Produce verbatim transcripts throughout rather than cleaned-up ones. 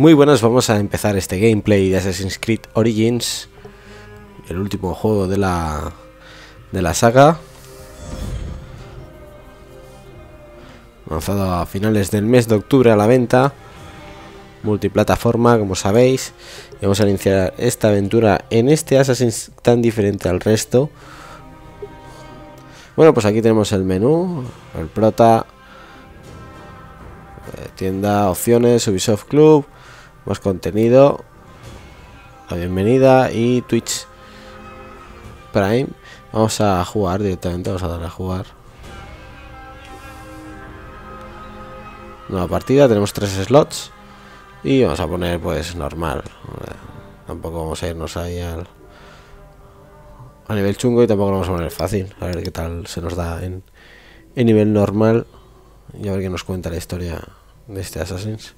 Muy buenas, vamos a empezar este gameplay de Assassin's Creed Origins, el último juego de la, de la saga, lanzado a finales del mes de octubre a la venta, multiplataforma como sabéis. Y vamos a iniciar esta aventura en este Assassin's tan diferente al resto. Bueno, pues aquí tenemos el menú, el prota, tienda, opciones, Ubisoft Club, más contenido, la bienvenida y Twitch Prime. Vamos a jugar directamente, vamos a dar a jugar. Nueva partida, tenemos tres slots y vamos a poner pues normal. Tampoco vamos a irnos ahí al a nivel chungo y tampoco lo vamos a poner fácil. A ver qué tal se nos da en, en nivel normal y a ver qué nos cuenta la historia de este Assassin's.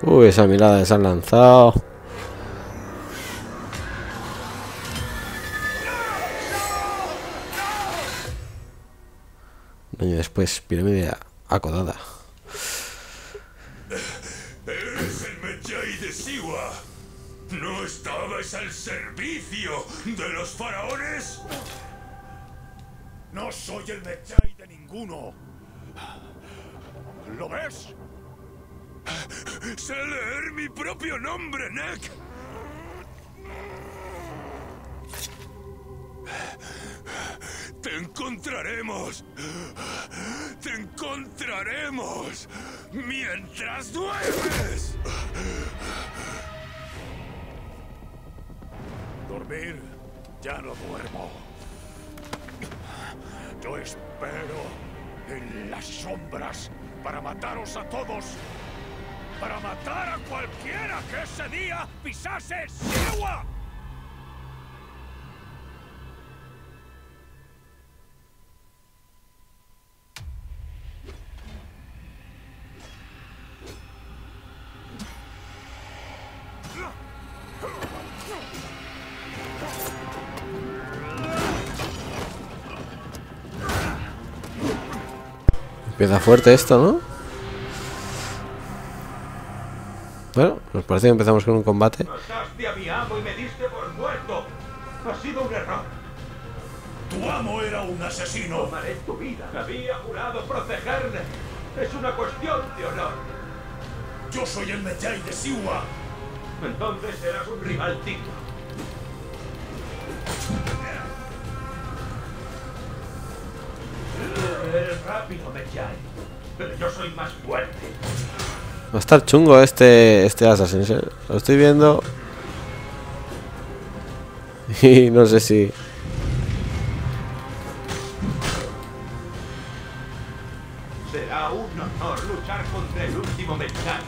Uy, esa mirada se han lanzado. Un año después, pirámide acodada. Eres el Medjay de Siwa. ¿No estabais al servicio de los faraones? No soy el Medjay de ninguno. ¿Lo ves? ¡Sé leer mi propio nombre, Nick! ¡Te encontraremos! ¡Te encontraremos! ¡Mientras duermes! Dormir ya no duermo. Yo espero en las sombras para mataros a todos. Para matar a cualquiera que ese día pisase Siwa. Empieza fuerte esto, ¿no? Bueno, nos parece que empezamos con un combate. Mataste a mi amo y me diste por muerto. Ha sido un error. Tu amo era un asesino. Tomaré tu vida. Había jurado protegerle. Es una cuestión de honor. Yo soy el Medjay de Siwa. Entonces eras un rival digno. Eres rápido, Medjay. Pero yo soy más fuerte. Va a estar chungo este, este Assassin's, ¿eh? Lo estoy viendo. Y no sé si... Será un honor luchar contra el último mensaje.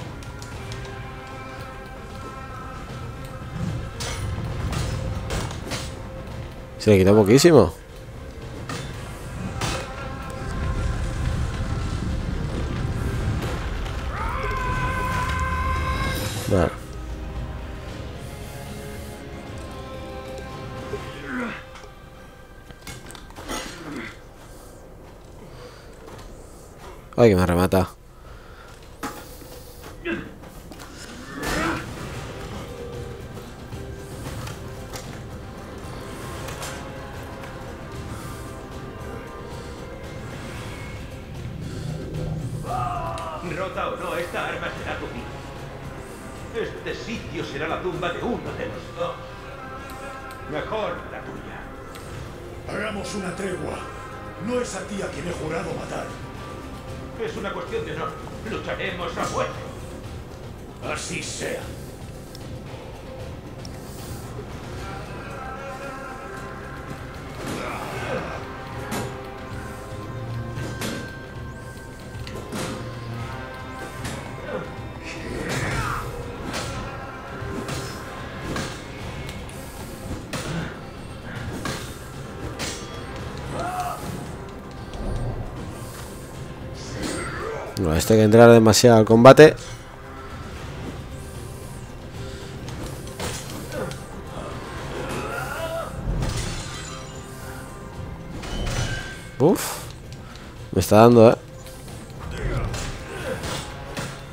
Se le quita poquísimo. Vale. Ay, que me remata. Rota o no, esta arma será tu vida. Este sitio será la tumba de uno de los dos. Mejor la tuya. Hagamos una tregua. No es a ti a quien he jurado matar. Es una cuestión de honor. Lucharemos a muerte. Así sea. Hay que entrar demasiado al combate. Uf, me está dando, eh.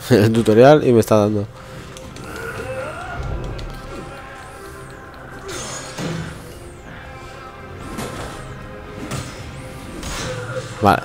El tutorial y me está dando. Vale.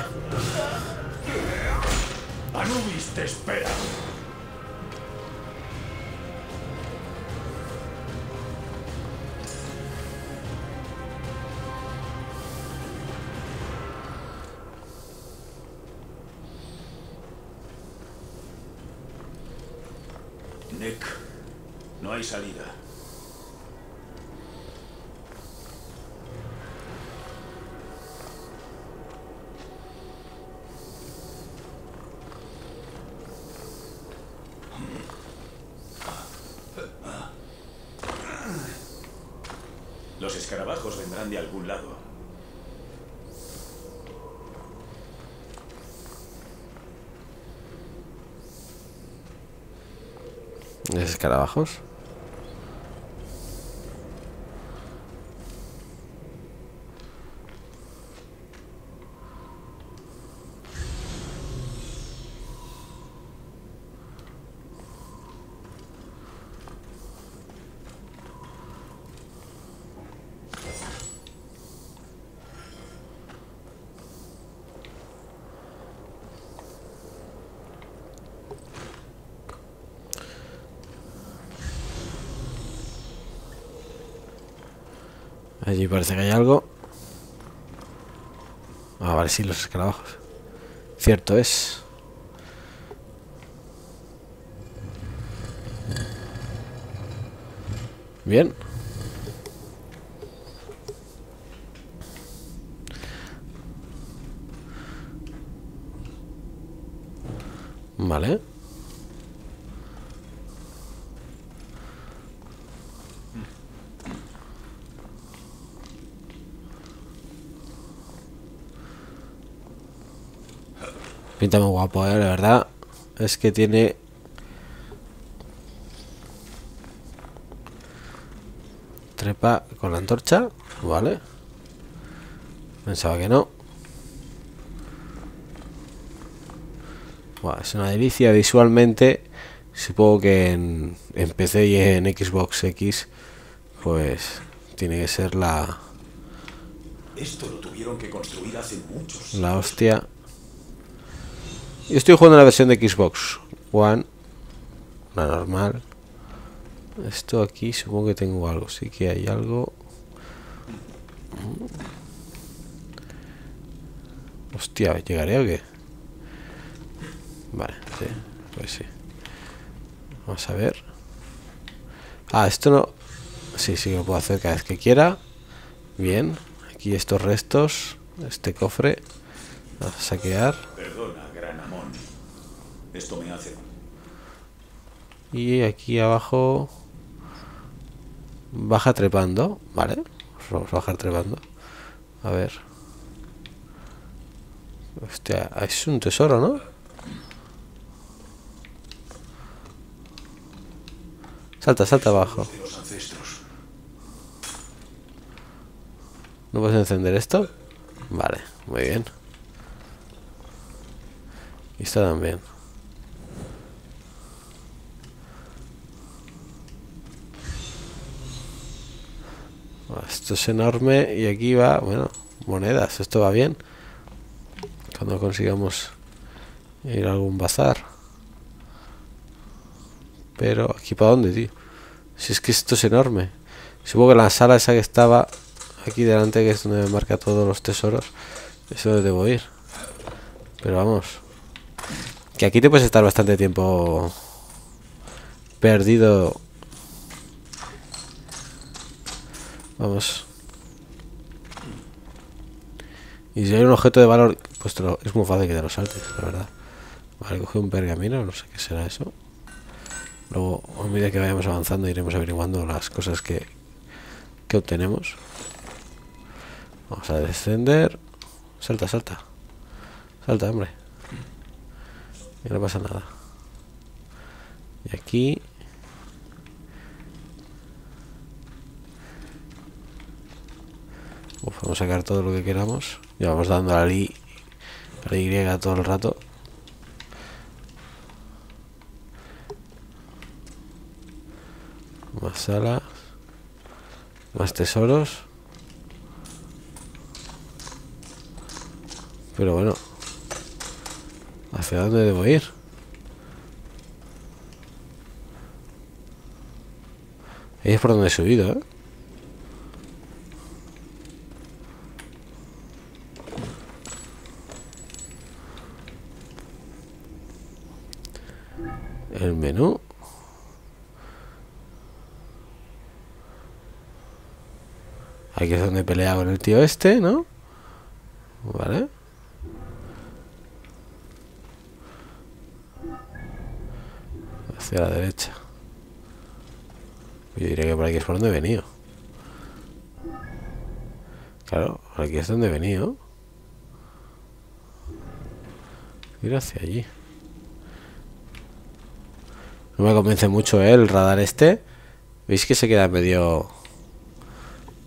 Los escarabajos vendrán de algún lado. ¿Los escarabajos? Allí parece que hay algo. Ah, vale, sí, los escarabajos. Cierto es. Bien. Vale. Pinta muy guapo, ¿eh? La verdad es que tiene trepa con la antorcha, vale. Pensaba que no. Buah, es una delicia visualmente. Supongo que en, en P C y en Xbox X, pues tiene que ser la. Esto lo tuvieron que construir hace muchos. La hostia. Yo estoy jugando la versión de Xbox One, la normal. Esto aquí supongo que tengo algo, sí que hay algo. Hostia, ¿llegaré o qué? Vale, sí, pues sí. Vamos a ver. Ah, esto no... Sí, sí, lo puedo hacer cada vez que quiera. Bien, aquí estos restos, este cofre. Vamos a saquear. Perdona, gran Amón. Esto me hace. Y aquí abajo. Baja trepando. Vale. Vamos a bajar trepando. A ver. Hostia, es un tesoro, ¿no? Salta, salta abajo. ¿No puedes encender esto? Vale, muy bien. Y esta también. Esto es enorme y aquí va, bueno, monedas, esto va bien. Cuando consigamos ir a algún bazar. Pero, ¿aquí para dónde, tío? Si es que esto es enorme. Supongo que la sala esa que estaba aquí delante, que es donde me marca todos los tesoros, es donde debo ir. Pero vamos, que aquí te puedes estar bastante tiempo perdido. Vamos. Y si hay un objeto de valor, pues te lo, es muy fácil que te lo saltes, la verdad. Vale, coge un pergamino, no sé qué será eso. Luego, a medida que vayamos avanzando, iremos averiguando las cosas que, que obtenemos. Vamos a descender. Salta, salta. Salta, hombre. Y no pasa nada. Y aquí... Uf, vamos a sacar todo lo que queramos. Y vamos dando a la Y, a la Y todo el rato. Más salas. Más tesoros. Pero bueno, ¿hacia dónde debo ir? Ahí es por donde he subido, ¿eh? El menú. Aquí es donde pelea con el tío este, ¿no? Vale. Hacia la derecha. Yo diría que por aquí es por donde he venido. Claro, por aquí es donde he venido. Ir hacia allí. No me convence mucho, ¿eh?, el radar este. ¿Veis que se queda medio...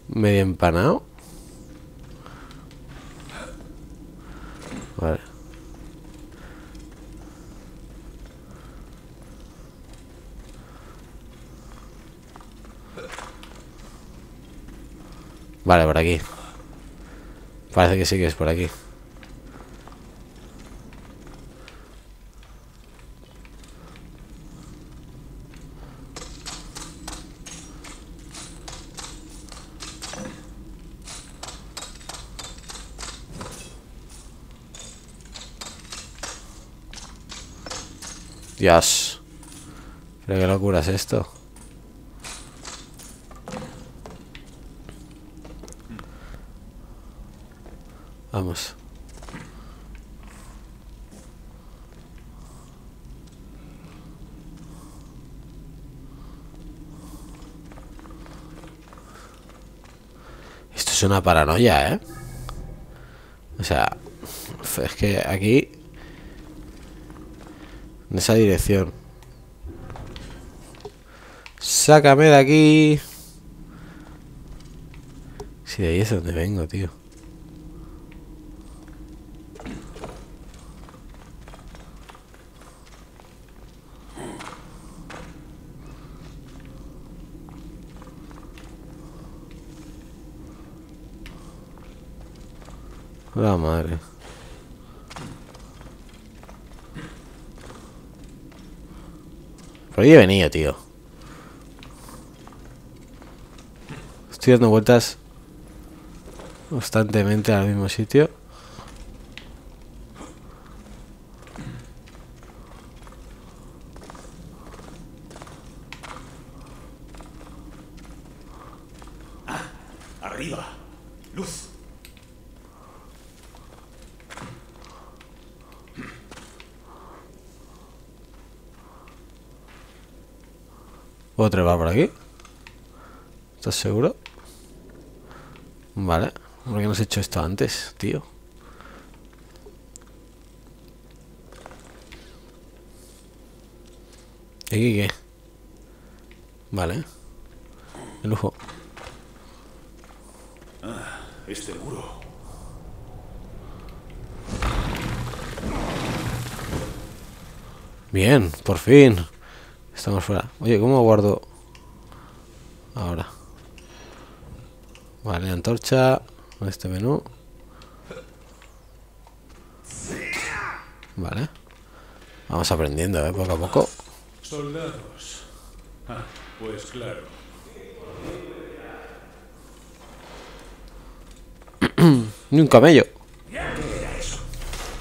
medio empanado? Vale. Vale, por aquí. Parece que sí que es por aquí. Dios, pero qué locura es esto. Vamos. Esto es una paranoia, ¿eh? O sea, es que aquí... en esa dirección. Sácame de aquí. Si de ahí es donde vengo, tío. La madre. Por ahí he venido, tío. Estoy dando vueltas constantemente al mismo sitio. Arriba, luz. ¿Puedo trepar por aquí? ¿Estás seguro? Vale. ¿Por qué no has hecho esto antes, tío? ¿Y aquí qué? Vale. De lujo. Ah, este muro. Bien, por fin. Estamos fuera. Oye, ¿cómo guardo? Ahora. Vale, antorcha. Este menú. Vale. Vamos aprendiendo, ¿eh? Poco a poco. Soldados. Ah, pues claro. Ni un camello. ¿Qué era eso?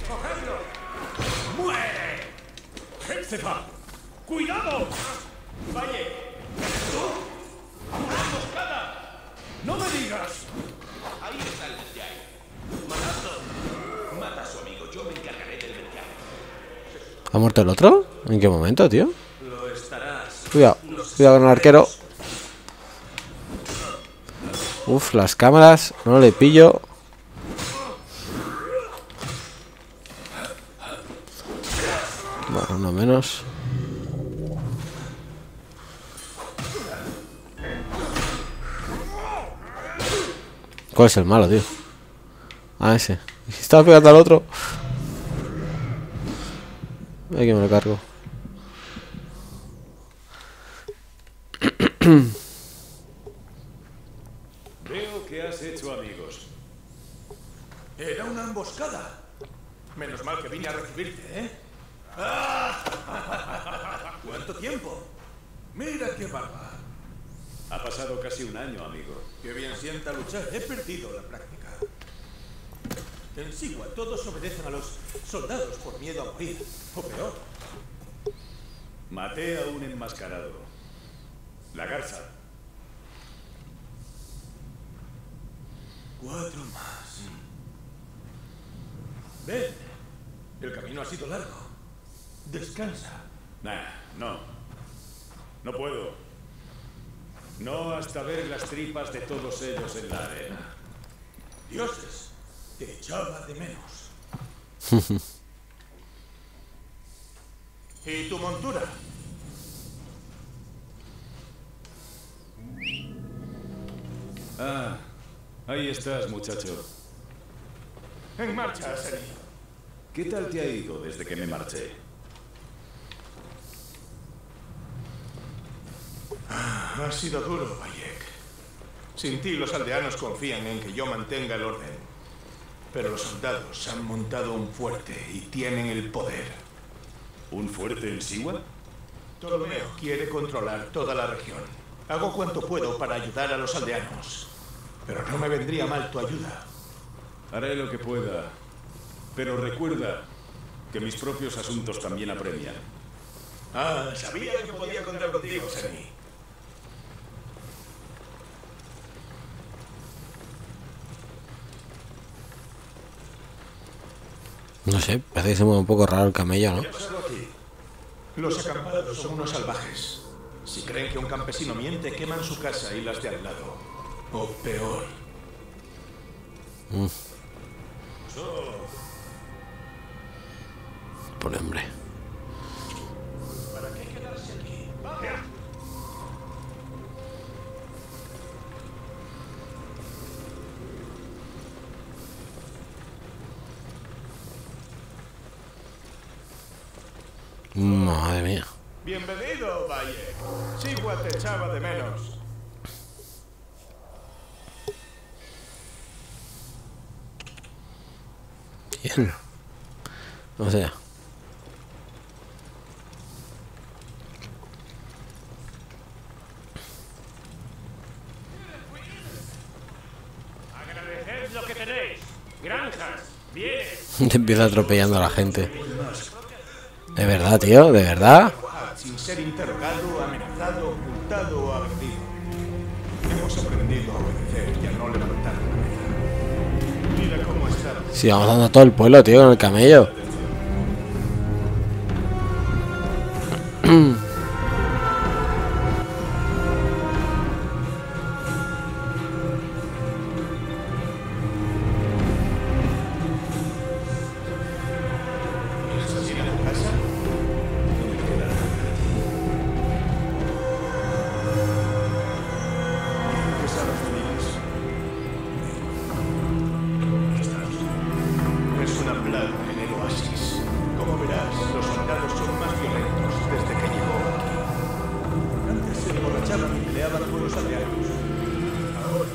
¡Cogedlo! ¡Muere! ¡Hepcefa! ¡Cuidado! ¡Bayek! ¡Tú! ¡Una moscada! ¡No me digas! Ahí está el Medjay. ¡Matadlo! Mata a su amigo, yo me encargaré del Medjay. ¿Ha muerto el otro? ¿En qué momento, tío? Lo estarás. Cuidado, cuidado con el arquero. Uf, las cámaras, no le pillo. Bueno, uno menos. ¿Cuál es el malo, tío? Ah, ese. Estaba pegando al otro. Ay, que me lo cargo. Era una emboscada. Menos mal que vine a recibirte, ¿eh? ¡Ah! ¿Cuánto tiempo? Mira qué barba. Ha pasado casi un año, amigo. Qué bien sienta luchar. He perdido la práctica. En Siwa todos obedecen a los soldados por miedo a morir. O peor. Maté a un enmascarado. La garza. Cuatro más. Ven, el camino ha sido largo. Descansa. Nah, no. No puedo. No hasta ver las tripas de todos ellos en la arena. Dioses, te echaba de menos. ¿Y tu montura? Ah, ahí estás, muchacho. En marcha, Senu. ¿Qué tal te ha ido desde que me marché? Ah, ha sido duro, Bayek. Sin ti los aldeanos confían en que yo mantenga el orden. Pero los soldados han montado un fuerte y tienen el poder. ¿Un fuerte en Siwa? Ptolomeo quiere controlar toda la región. Hago cuanto puedo para ayudar a los aldeanos. Pero no me vendría mal tu ayuda. Haré lo que pueda, pero recuerda que mis propios asuntos también apremian. Ah, sabía que podía contar contigo, Senu. No sé, parece que se mueve un poco raro el camello, ¿no? Los acampados son unos salvajes. Si creen que un campesino miente, queman su casa y las de al lado. O peor. Mm. Por hombre. ¿Para qué quedarse aquí? ¡Vaya! Madre mía. Bienvenido, Valle. Siwa te echaba de menos. Bien. O sea. Agradeced lo que tenéis. Granjas. Bien. Te empieza atropellando a la gente. De verdad, tío, de verdad. Sin ser interrogado, amenazado, ocultado o agredido. Hemos aprendido a obedecer y a no levantar la mesa. Mira cómo está. Sí, vamos dando todo el pueblo, tío, con el camello. Allá para buenos aliados. Ahora.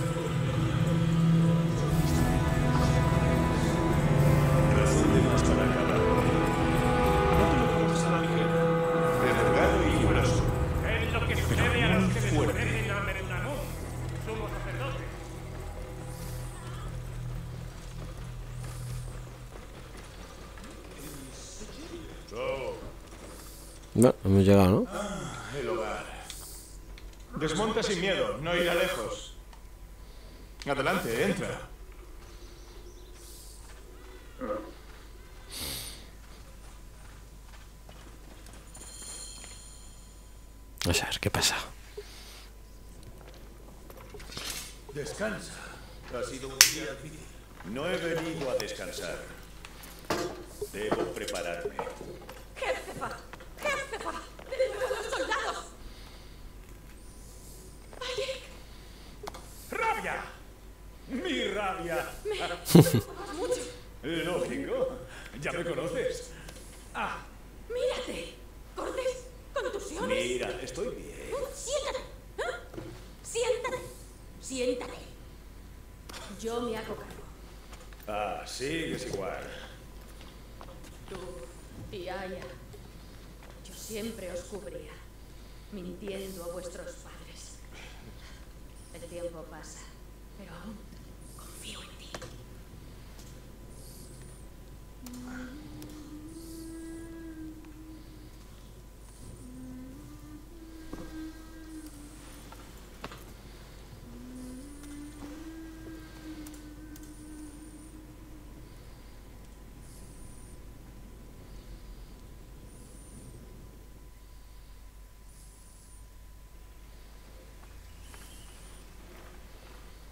Razón de más para acabar. No te lo pongas a la ligera. Revergado y lloroso. Es lo que sucede a los que desprecian a Medunamun. Somos sacerdotes. No, hemos llegado, ¿no? Ah, el hogar. Desmonta sin miedo, no irá lejos. Adelante, entra. Vamos a ver qué pasa. Descansa. Ha sido un día difícil. No he venido a descansar. Debo prepararme. Hepcefa, Hepcefa, los soldados. Bayek. Rabia, mi rabia. Me mucho. Lógico, ya me conoces. Ah. Mírate, cortes, contusiones. Mira, estoy bien. Siéntate, ¿eh? siéntate, siéntate. Yo me hago cargo. Ah, sigues igual. Tú y Aya, yo siempre os cubría, mintiendo a vuestros padres. El tiempo pasa, pero aún confío en ti.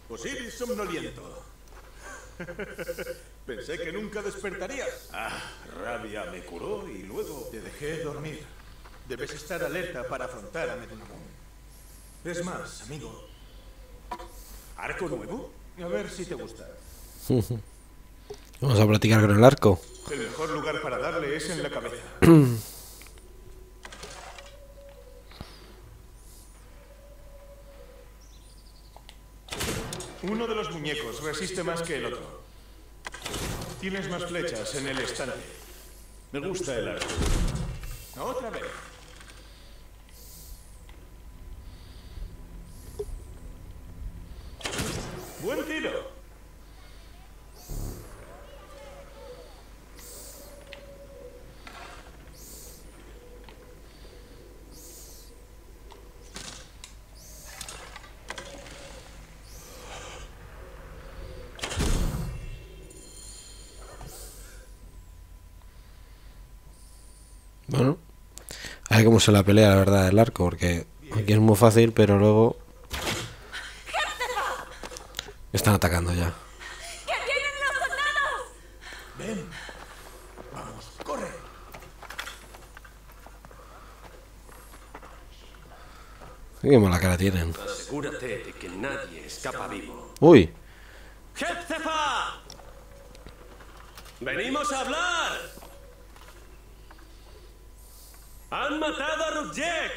Posible somnoliento. Pensé que nunca despertarías. Ah, Rabia me curó y luego te dejé dormir. Debes estar alerta para afrontar a Medunamun. Es más, amigo. ¿Arco nuevo? A ver si te gusta. Vamos a platicar con el arco. El mejor lugar para darle es en la cabeza. Uno de los muñecos resiste más que el otro. Tienes más flechas en el estante. Me gusta el arco. Otra vez. Buen tiro. Bueno, a ver cómo se la pelea, la verdad, el arco, porque aquí es muy fácil, pero luego me están atacando ya. ¡Que vienen los soldados! Ven, vamos, corre. Qué mala cara tienen. Asegúrate de que nadie escapa vivo. Uy. ¡Hepcefa! Venimos a hablar. ¡Han matado a Rudjek!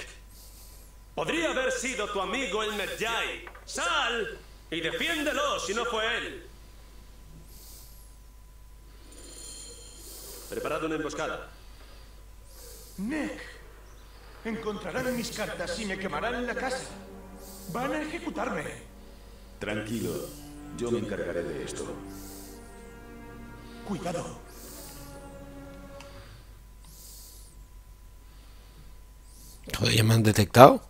Podría haber sido tu amigo el Medjay. ¡Sal y defiéndelo si no fue él! Preparad una emboscada. Nek, encontrarán mis cartas y me quemarán en la casa. Van a ejecutarme. Tranquilo, yo me encargaré de esto. Cuidado. Joder, ¿ya me han detectado?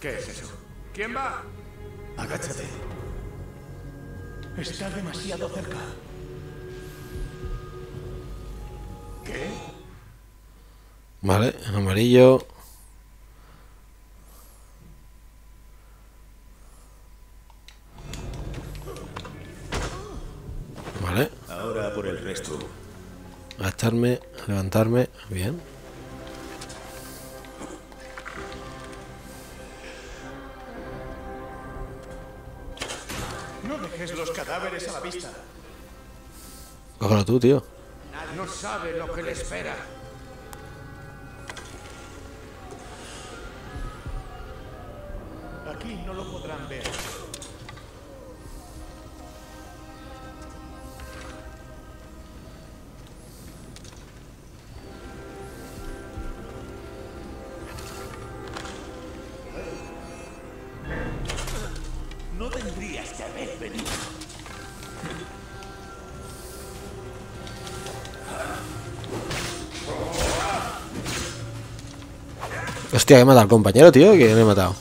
¿Qué es eso? ¿Quién va? Agáchate. Está demasiado cerca. ¿Qué? Vale, amarillo. Vale. Ahora por el resto. Agacharme, levantarme, bien. No dejes los cadáveres a la vista. Cógelo tú, tío. No sabe lo que le espera. aquí no lo podrán ver. Hostia, que he matado al compañero, tío, que me he matado.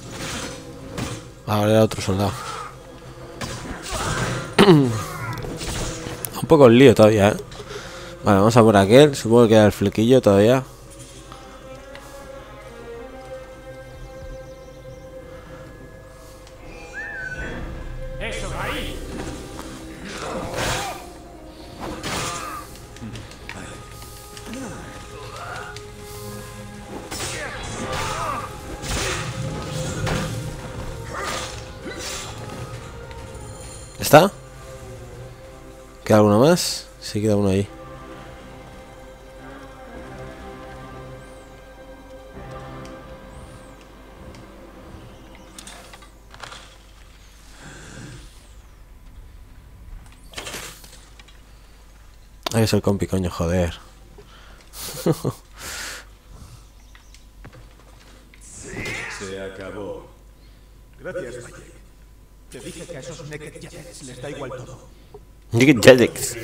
Ahora era otro soldado. Un poco el lío todavía, eh. Vale, vamos a por aquel. Supongo que era el flequillo todavía. ¿Está? ¿Queda alguno más? Sí, queda uno ahí. Ahí es el compi, coño, joder. Se acabó. Gracias, Bayek. Te dije que a esos Naked Jacks les da igual todo. Naked Jacks.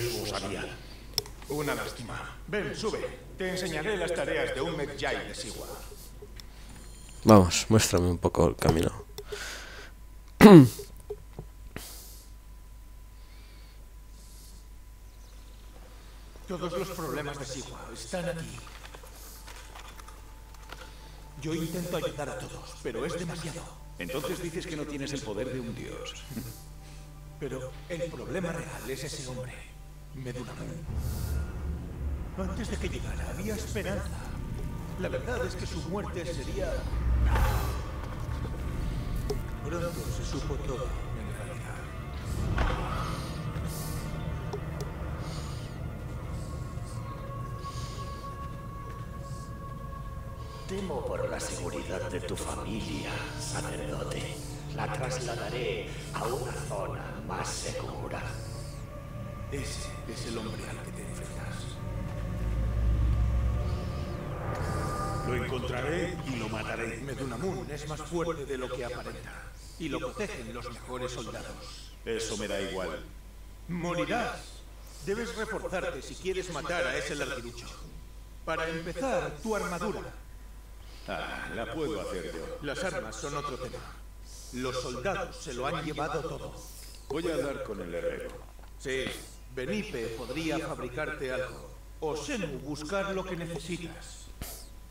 Una lástima. Ven, sube. Te enseñaré las tareas de un Medjay de Siwa. Vamos, muéstrame un poco el camino. Todos los problemas de Siwa están aquí. Yo intento ayudar a todos, pero es demasiado. Entonces dices que no tienes el poder de un dios. Pero el problema real es ese hombre, Medunamun. Antes de que llegara había esperanza. La verdad es que su muerte sería... Pronto se supo todo, en realidad. Temo por la seguridad de tu familia, sacerdote. La trasladaré a una zona más segura. Ese es el hombre al que te enfrentas. Lo encontraré y lo mataré. Medunamun es más fuerte de lo que aparenta. Y lo protegen los mejores soldados. Eso me da igual. Morirás. Debes reforzarte si quieres matar a ese larguirucho. Para empezar, tu armadura. Ah, la puedo hacer yo. Las armas son otro tema. Los soldados se lo han llevado todo. Voy a hablar con el herrero. Sí, Benipe podría fabricarte algo. O Senu buscar lo que necesitas.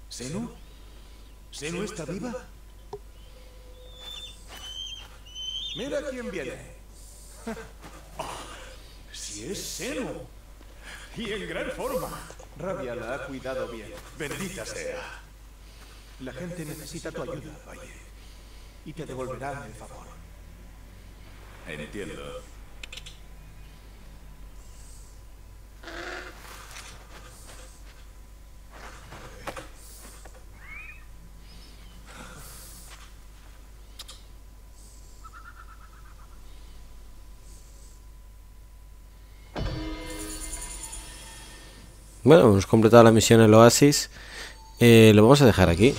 ¿Senu? ¿Senu está viva? Mira quién viene. Oh, si es Senu. Y en gran forma. Rabiah la ha cuidado bien. Bendita sea. La gente necesita tu ayuda, Bayek, y te devolverán el favor. Entiendo. Bueno, hemos completado la misión en el oasis. Eh, lo vamos a dejar aquí.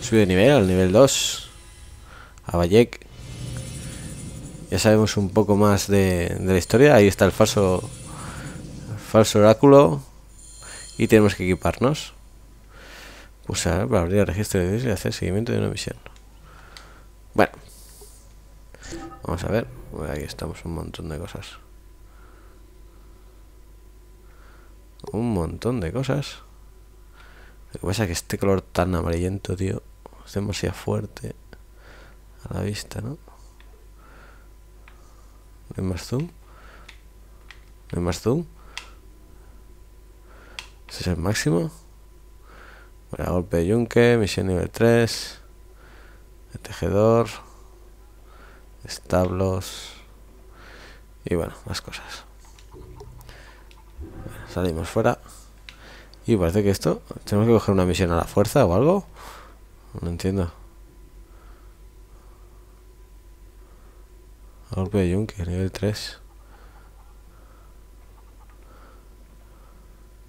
Subido de nivel, al nivel dos. A Bayek. Ya sabemos un poco más de, de la historia. Ahí está el falso, el falso oráculo. Y tenemos que equiparnos. Pulsar para abrir el registro de vídeos y hacer seguimiento de una misión. Bueno. Vamos a ver. Bueno, aquí estamos, un montón de cosas. Un montón de cosas. Lo que pasa es que este color tan amarillento, tío, es demasiado fuerte a la vista, ¿no? ¿No hay más zoom? ¿No hay más zoom? ¿Ese es el máximo? Bueno, golpe de yunque, misión nivel tres, el tejedor, establos y bueno, más cosas. Bueno, salimos fuera. Y parece que esto... ¿Tenemos que coger una misión a la fuerza o algo? No entiendo. Golpe de yunque, nivel tres.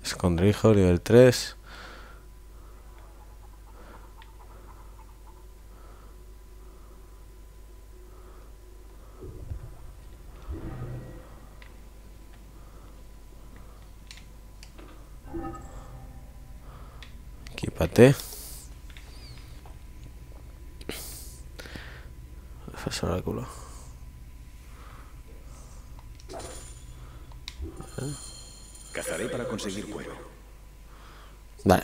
Escondrijo, nivel tres. Equípate. Profesor Oráculo. Cazaré para conseguir cuero. Vale.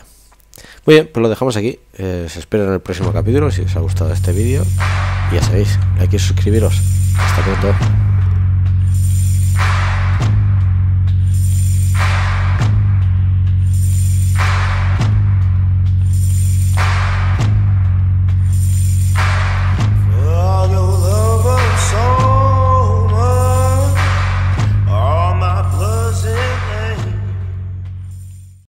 Muy bien, pues lo dejamos aquí. Eh, os espero en el próximo capítulo. Si os ha gustado este vídeo, ya sabéis, hay que suscribiros. Hasta pronto.